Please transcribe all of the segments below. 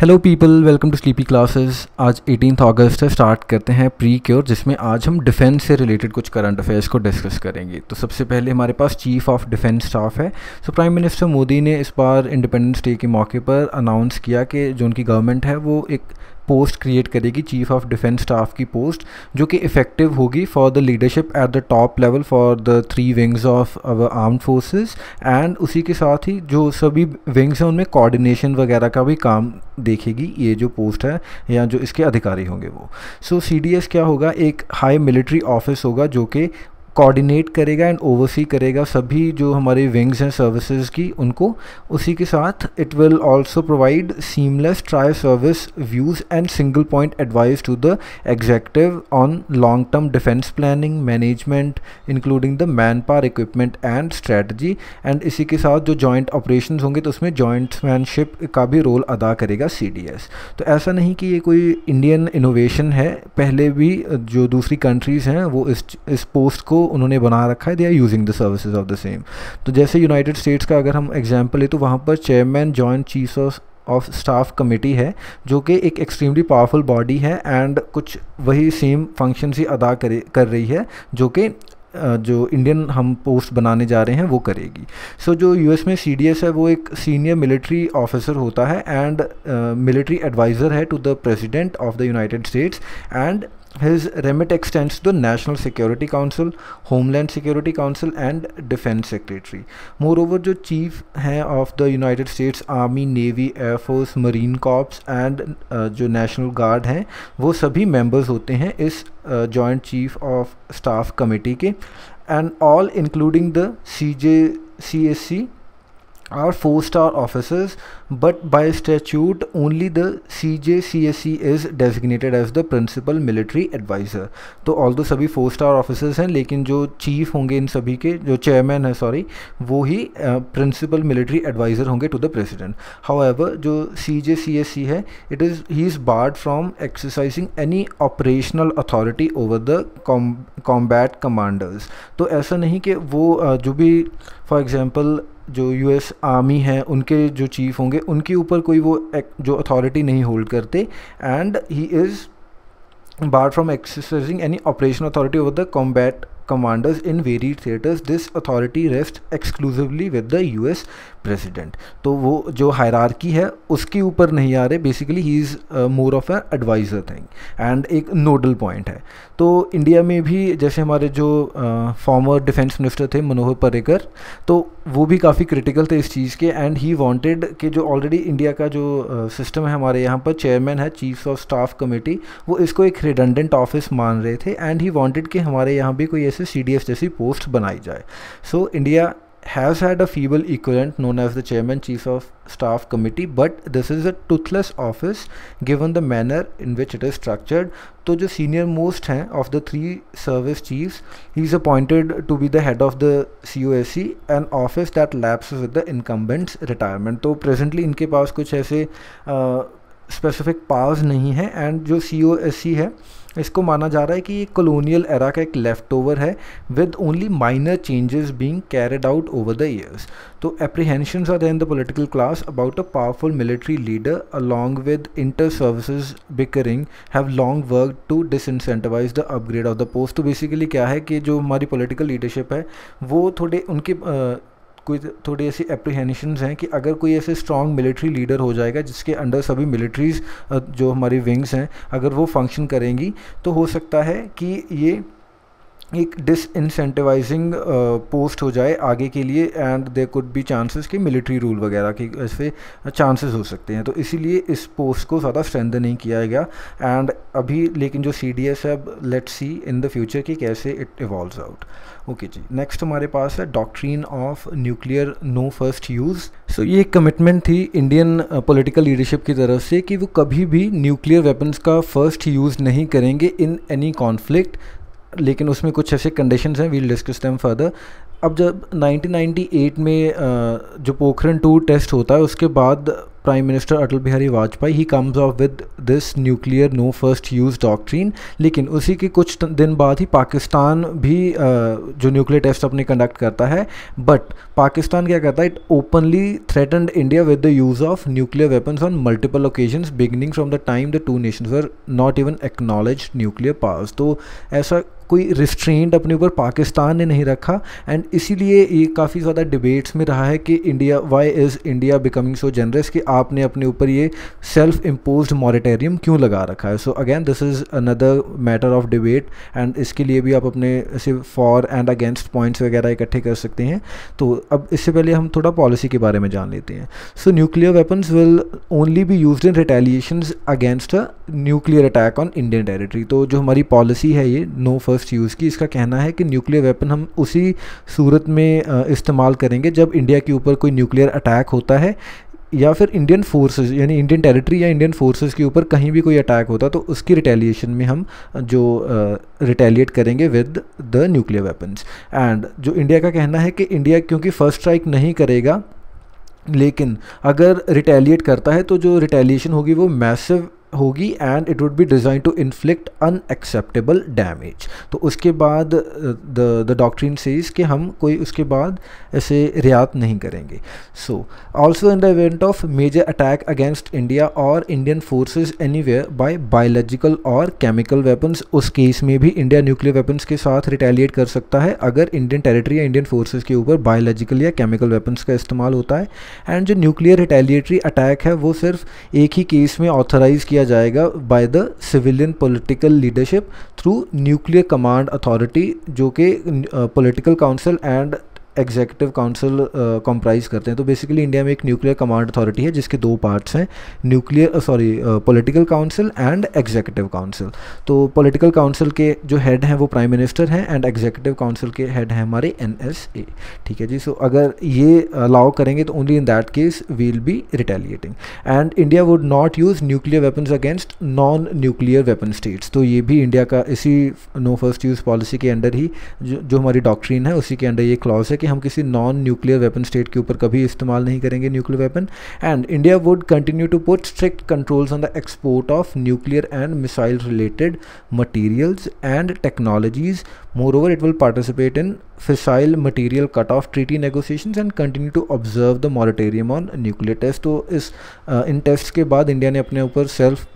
Hello people, welcome to sleepy classes. आज 18 अगस्त से start करते हैं प्री-क्योर, जिसमें आज हम डिफेंस से रिलेटेड कुछ करंट अफेयर्स को डिस्कस करेंगे। तो सबसे पहले हमारे पास चीफ ऑफ डिफेंस स्टाफ है। सो प्राइम मिनिस्टर मोदी ने इस बार इंडिपेंडेंस डे के मौके पर अनाउंस किया कि जो उनकी गवर्नमेंट है वो एक पोस्ट क्रिएट करेगी, चीफ ऑफ डिफेंस स्टाफ की पोस्ट, जो कि इफेक्टिव होगी for the leadership at the top level for the 3 wings of our armed forces. And उसी के साथ ही जो सभी विंग्स हैं उनमें कोऑर्डिनेशन वगैरह का भी काम देखेगी ये जो पोस्ट है, या जो इसके अधिकारी होंगे वो। सो CDS क्या होगा? एक हाई मिलिट्री ऑफिस होगा जो कि कोऑर्डिनेट करेगा एंड ओवरसी करेगा सभी जो हमारे विंग्स हैं सर्विसेज की उनको। उसी के साथ it will also provide seamless trial service views and single point advice to the executive on long term defence planning management including the manpower equipment and strategy. And इसी के साथ जो जॉइंट ऑपरेशंस होंगे तो उसमें जॉइंट्समैनशिप का भी role अदा करेगा CDS। तो ऐसा नहीं कि ये कोई इंडियन इनोवेशन है, पहले भी जो दूसरी कंट्रीज़ हैं वो इस पोस्ट को उन्होंने बना रखा है, they are using the services of the same. तो जैसे यूनाइटेड स्टेट्स का अगर हम एग्जांपल ले तो वहाँ पर chairman joint chiefs of staff committee है जो कि एक एक्सट्रीमली पावरफुल बॉडी है एंड कुछ वही सेम फंक्शंस ही अदा कर रही है जो कि जो इंडियन हम पोस्ट बनाने जा रहे हैं वो करेगी। सो जो US में CDS है वो एक सीनियर मिलिट्री ऑफिसर होता है एंड मिलिट्री एडवाइज़र है to the president of the United States and his remit extends to the National Security Council, Homeland Security Council and Defense Secretary. Moreover, जो chief हैं of the United States Army, Navy, Air Force, Marine Corps and जो National Guard हैं वो सभी members होते हैं इस Joint Chief of Staff Committee के and all including the COSC are 4-star officers, but by statute only the CJCSC is designated as the principal military advisor. तो although सभी 4-star officers हैं, लेकिन जो chief होंगे इन सभी के, जो chairman है सॉरी, वो ही principal military advisor होंगे to the president. However, जो CJCSC है, he is barred from exercising any operational authority over the combat commanders. तो ऐसा नहीं कि वो जो भी for example जो US आर्मी हैं उनके जो चीफ होंगे उनके ऊपर कोई वो जो अथॉरिटी नहीं होल्ड करते and he is barred from exercising any operational authority over the combat commanders in varied theaters. This authority rests exclusively with the US president. तो वो जो हायरार्की है उसके ऊपर नहीं आ रहे, basically he is more of an adviser thing and एक नोडल पॉइंट है। तो इंडिया में भी जैसे हमारे जो फॉर्मर डिफेंस मिनिस्टर थे मनोहर पर्रिकर, तो वो भी काफ़ी क्रिटिकल थे इस चीज़ के एंड ही वांटेड कि जो ऑलरेडी इंडिया का जो सिस्टम है हमारे यहाँ पर चेयरमैन है चीफ्स ऑफ स्टाफ कमेटी, वो इसको एक रिडंडेंट ऑफिस मान रहे थे एंड ही वांटेड कि हमारे यहाँ भी कोई ऐसे CDS जैसी पोस्ट बनाई जाए। So India has had a feeble equivalent known as the chairman chief of staff committee, but this is a toothless office given the manner in which it is structured. तो जो senior most हैं of the 3 service chiefs, he is appointed to be the head of the COSC, an office that lapses with the incumbent's retirement. तो presently इनके पास कुछ ऐसे specific powers नहीं है and जो COSC है इसको माना जा रहा है कि ये कॉलोनियल एरा का एक लेफ्ट ओवर है with only minor changes being carried out over the years. तो apprehensions are there in the political class about a powerful military leader along with inter services bickering have long work to disincentivise the upgrade of the post. तो basically क्या है कि जो हमारी political leadership है वो थोड़े उनके कोई थोड़ी ऐसी एप्रीहेंशंस हैं कि अगर कोई ऐसे स्ट्रॉन्ग मिलिट्री लीडर हो जाएगा जिसके अंडर सभी मिलिट्रीज़ जो हमारी विंग्स हैं अगर वो फंक्शन करेंगी तो हो सकता है कि ये एक डिसइंसेंटिवाइजिंग पोस्ट हो जाए आगे के लिए and there could be chances कि मिलिट्री रूल वगैरह के ऐसे चांसेस हो सकते हैं। तो इसीलिए इस पोस्ट को ज़्यादा स्ट्रेंथन नहीं किया गया एंड अभी, लेकिन जो CDS है let's see in the future कि कैसे इट इवॉल्व्स आउट। ओके जी, नेक्स्ट हमारे पास है doctrine of nuclear no first use. So ये एक कमिटमेंट थी इंडियन पॉलिटिकल लीडरशिप की तरफ से कि वो कभी भी न्यूक्लियर वेपन्स का फर्स्ट यूज़ नहीं करेंगे इन एनी कॉन्फ्लिक्ट, लेकिन उसमें कुछ ऐसे कंडीशंस हैं, we will discuss them further. अब जब 1998 में जो पोखरण 2 टेस्ट होता है उसके बाद prime minister Atal Bihari Vajpayee he comes off with this nuclear no first use doctrine, लेकिन उसी के कुछ दिन बाद ही पाकिस्तान भी जो न्यूक्लियर टेस्ट अपने कंडक्ट करता है, बट पाकिस्तान क्या करता है, it openly threatened India with the use of nuclear weapons on multiple occasions beginning from the time the two nations were not even acknowledge nuclear powers. तो ऐसा कोई रिस्ट्रेंट अपने ऊपर पाकिस्तान ने नहीं रखा एंड इसीलिए ये काफ़ी ज़्यादा डिबेट्स में रहा है कि India, why is India becoming so generous कि आपने अपने ऊपर ये सेल्फ इम्पोज्ड मॉरेटोरियम क्यों लगा रखा है. So again this is another matter of debate and इसके लिए भी आप अपने सिर्फ फॉर एंड अगेंस्ट पॉइंट्स वगैरह इकट्ठे कर सकते हैं. तो अब इससे पहले हम थोड़ा पॉलिसी के बारे में जान लेते हैं. So nuclear weapons will only be used in retaliations against a nuclear attack on Indian territory. तो जो हमारी पॉलिसी है ये नो फर्स्ट यूज़ की, इसका कहना है कि न्यूक्लियर वेपन हम उसी सूरत में इस्तेमाल करेंगे जब इंडिया के ऊपर कोई न्यूक्लियर अटैक होता है या फिर इंडियन फोर्सेस यानी इंडियन टेरिटरी या इंडियन फोर्सेस के ऊपर कहीं भी कोई अटैक होता तो उसकी रिटेलिएशन में हम जो रिटेलिएट करेंगे with the nuclear weapons. And जो इंडिया का कहना है कि इंडिया क्योंकि फर्स्ट स्ट्राइक नहीं करेगा, लेकिन अगर रिटेलिएट करता है तो जो रिटेलिएशन होगी वो मैसिव होगी and it would be design to inflict unacceptable damage. तो उसके बाद द डॉक्ट्रिन सेज कि हम कोई उसके बाद ऐसे रियायत नहीं करेंगे. So also in the event of major attack against India और Indian forces anywhere by biological और केमिकल वेपन्स, उस केस में भी इंडिया न्यूक्लियर वेपन्स के साथ रिटेलिएट कर सकता है अगर इंडियन टेरिटरी या इंडियन फोर्सेज के ऊपर बायोलॉजिकल या केमिकल वेपन्स का इस्तेमाल होता है. एंड जो न्यूक्लियर रिटेलिएटरी अटैक है वो सिर्फ एक ही केस में ऑथराइज किया जाएगा by the civilian political leadership through nuclear command authority, जो कि political council and executive council comprise करते हैं. तो बेसिकली इंडिया में एक न्यूक्लियर कमांड अथॉरिटी है जिसके दो पार्ट्स हैं, nuclear political council and executive council. तो पॉलिटिकल काउंसिल के जो हेड हैं वो प्राइम मिनिस्टर हैं एंड एग्जीक्यूटिव काउंसिल के हेड हैं हमारे NSA. ठीक है जी. सो अगर ये अलाउ करेंगे तो only in that case we'll be retaliating. And India would not use nuclear weapons against non nuclear weapon states. तो ये भी इंडिया का इसी नो फर्स्ट यूज़ पॉलिसी के अंडर ही जो हमारी डॉक्ट्रिन है उसी के अंडर ये क्लॉज है कि हम किसी नॉन न्यूक्लियर वेपन स्टेट के ऊपर कभी इस्तेमाल नहीं करेंगे nuclear weapon. And India would continue to put strict controls on the export of nuclear and missile related materials and technologies. Moreover it will participate in fissile material cut off treaty negotiations and continue to observe the moratorium on nuclear test. तो इन test के बाद India ने अपने ऊपर self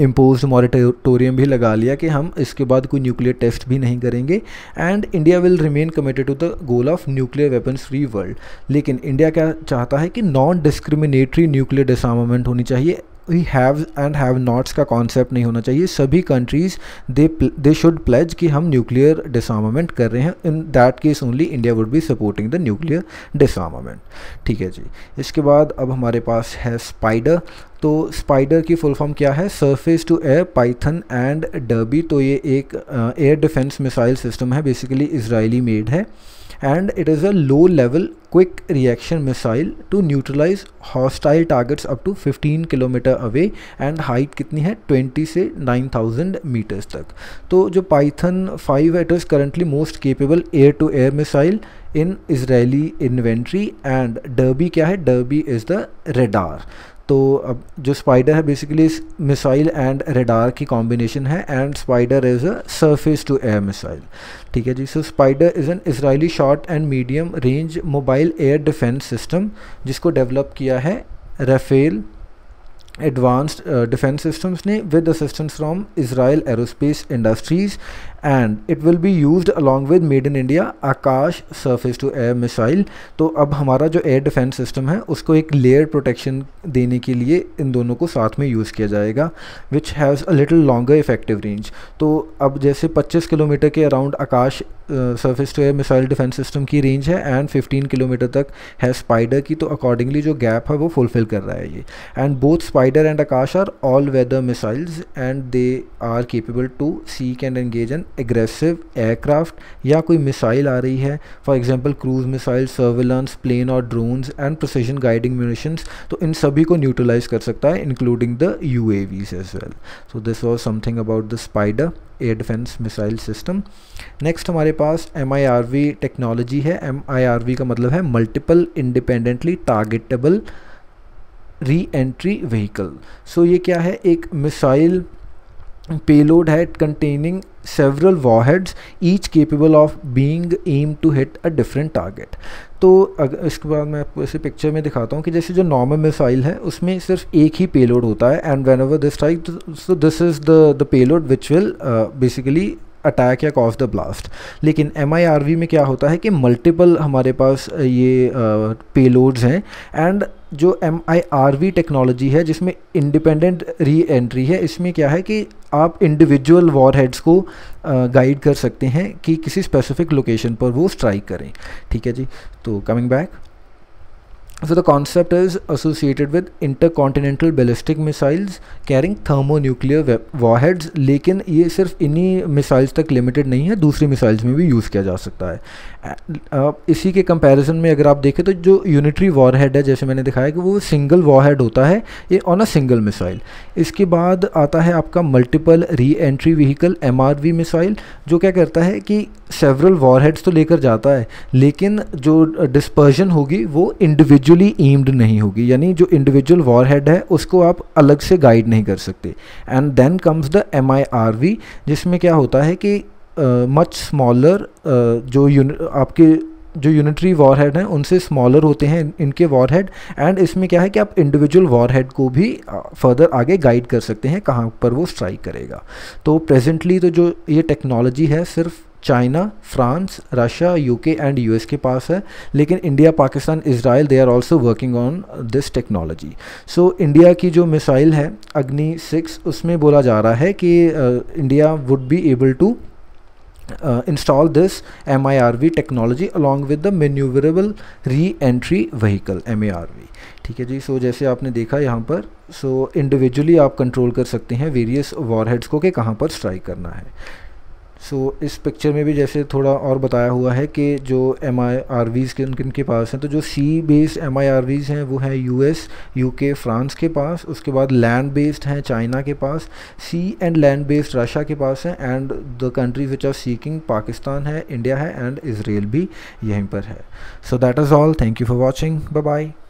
imposed moratorium भी लगा लिया कि हम इसके बाद कोई न्यूक्लियर टेस्ट भी नहीं करेंगे. And India will remain committed to the goal of nuclear weapons free world. लेकिन इंडिया क्या चाहता है कि नॉन डिस्क्रिमिनेटरी न्यूक्लियर डिसआर्मामेंट होनी चाहिए. We have and have nots का कॉन्सेप्ट नहीं होना चाहिए. सभी कंट्रीज़ दे शुड प्लेज कि हम न्यूक्लियर डिसआर्मामेंट कर रहे हैं. In that case only India would be supporting the nuclear disarmament. ठीक है जी. इसके बाद अब हमारे पास है स्पाइडर. तो स्पाइडर की फुल फॉर्म क्या है, surface to air Python and Derby. तो ये एक एयर डिफेंस मिसाइल सिस्टम है, बेसिकली इजरायली मेड है and it is a low level quick reaction missile to neutralize hostile targets up to 15 kilometre away and height कितनी है 20 से 9000 meters तक. तो जो Python 5 है it is currently most capable air to air missile in Israeli inventory and Derby क्या है, Derby is the radar. तो अब जो स्पाइडर है बेसिकली मिसाइल एंड रडार की कॉम्बिनेशन है and Spyder is a surface to air missile. ठीक है जी. So Spyder is an Israeli short and medium range mobile air defence system जिसको डेवलप किया है राफेल एडवांस्ड डिफेंस सिस्टम्स ने with assistance from Israel Aerospace Industries. And it will be used along with made in India Akash surface to air missile. तो अब हमारा जो air defence system है उसको एक लेयर प्रोटेक्शन देने के लिए इन दोनों को साथ में यूज़ किया जाएगा which has a little longer effective range. तो अब जैसे 25 किलोमीटर के around Akash surface to air missile defence system की रेंज है एंड 15 किलोमीटर तक है स्पाइडर की. तो अकॉर्डिंगली जो गैप है वो फुलफिल कर रहा है ये. And both spider and Akash are all weather missiles and they are capable to seek and engage an aggressive aircraft या कोई मिसाइल आ रही है, for example cruise missile, surveillance plane और drones and precision guiding munitions, तो इन सभी को न्यूट्रलाइज कर सकता है including the UAVs as well. So this was something about the spider air defence missile system. Next हमारे पास एमआईआरवी टेक्नोलॉजी है. एमआईआरवी का मतलब है multiple independently targetable re entry vehicle. So ये क्या है, एक मिसाइल पेलोड है containing several warheads each capable of being aimed to hit a different target. तो इसके बाद मैं आपको ऐसे पिक्चर में दिखाता हूँ कि जैसे जो नॉर्मल मिसाइल है उसमें सिर्फ एक ही पेलोड होता है and whenever this type, so this is the payload which will basically attack या कॉज द ब्लास्ट. लेकिन एमआईआरवी में क्या होता है कि मल्टीपल हमारे पास ये पेलोड्स हैं एंड जो एमआईआरवी टेक्नोलॉजी है जिसमें इंडिपेंडेंट री एंट्री है, इसमें क्या है कि आप इंडिविजुअल वॉरहेड्स को गाइड कर सकते हैं कि किसी स्पेसिफिक लोकेशन पर वो स्ट्राइक करें. ठीक है जी. तो coming back, so the concept is associated with intercontinental ballistic missiles carrying thermonuclear warheads. लेकिन ये सिर्फ इन्हीं मिसाइल्स तक लिमिटेड नहीं है, दूसरी मिसाइल्स में भी यूज़ किया जा सकता है. इसी के कंपैरिजन में अगर आप देखें तो जो यूनिटरी वॉरहेड है जैसे मैंने दिखाया कि वो सिंगल वॉरहेड होता है ये ऑन अ सिंगल मिसाइल. इसके बाद आता है आपका multiple re entry vehicle MRV missile, जो क्या करता है कि सेवरल वॉरहेड्स तो लेकर जाता है लेकिन जो डिस्पर्जन होगी वो इंडिविजुअल एम्ड नहीं होगी, यानी जो इंडिविजुअल वॉरहेड है उसको आप अलग से गाइड नहीं कर सकते. And then comes the MIRV, जिसमें क्या होता है कि मच स्मॉलर, जो आपके जो यूनिटरी वॉरहेड हैं उनसे स्मॉलर होते हैं इनके वॉरहेड एंड इसमें क्या है कि आप इंडिविजुअल वॉरहेड को भी फर्दर आगे गाइड कर सकते हैं कहाँ पर वो स्ट्राइक करेगा. तो प्रेजेंटली तो जो ये टेक्नोलॉजी है सिर्फ China, France, Russia, UK and US के पास है, लेकिन India, Pakistan, Israel, they are also working on this technology. So India की जो मिसाइल है अग्नि 6 उसमें बोला जा रहा है कि India would be able to install this MIRV technology along with the maneuverable re-entry vehicle MARV. ठीक है जी. सो जैसे आपने देखा यहाँ पर, सो इंडिविजुअली आप कंट्रोल कर सकते हैं वेरियस वॉरहेड्स को कि कहाँ पर स्ट्राइक करना है. सो इस पिक्चर में भी जैसे थोड़ा और बताया हुआ है कि जो MIRVs के उनके पास हैं, तो जो सी बेस्ड MIRVs हैं वो हैं US, UK, फ्रांस के पास. उसके बाद लैंड बेस्ड हैं चाइना के पास, sea and land based Russia के पास हैं and the countries which are seeking Pakistan है, इंडिया है एंड इसराइल भी यहीं पर है. So that is all. Thank you for watching. Bye bye.